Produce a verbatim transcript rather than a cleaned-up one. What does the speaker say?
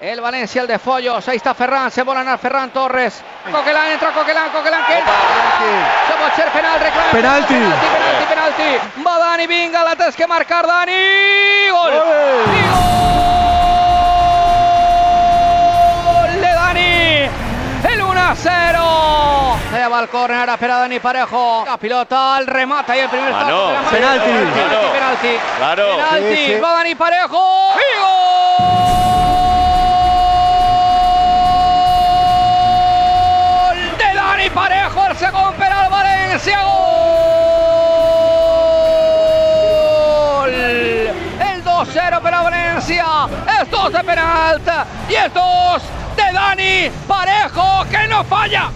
El Valencia, el de Follos, ahí está Ferran, se volan a Ferran Torres. Coquelin, entra Coquelin, Coquelin que entra. Se va a hacer penal, reclama. Penalti, penalti, penalti, penalti. Va Dani, venga, la tienes que marcar Dani. ¡Gol! ¡Gol! ¡Gol de Dani! El uno a cero. Se va al córner, espera Dani Parejo. La pilota, el remate y el primer ah, no. Penalti. Penalti, penalti, penalti. Claro. Penalti, sí, sí. Va Dani Parejo. ¡Y gol! Parejo, el segundo penal, Valencia, gol. El dos cero para Valencia, es dos de penalti y es dos de Dani Parejo que no falla.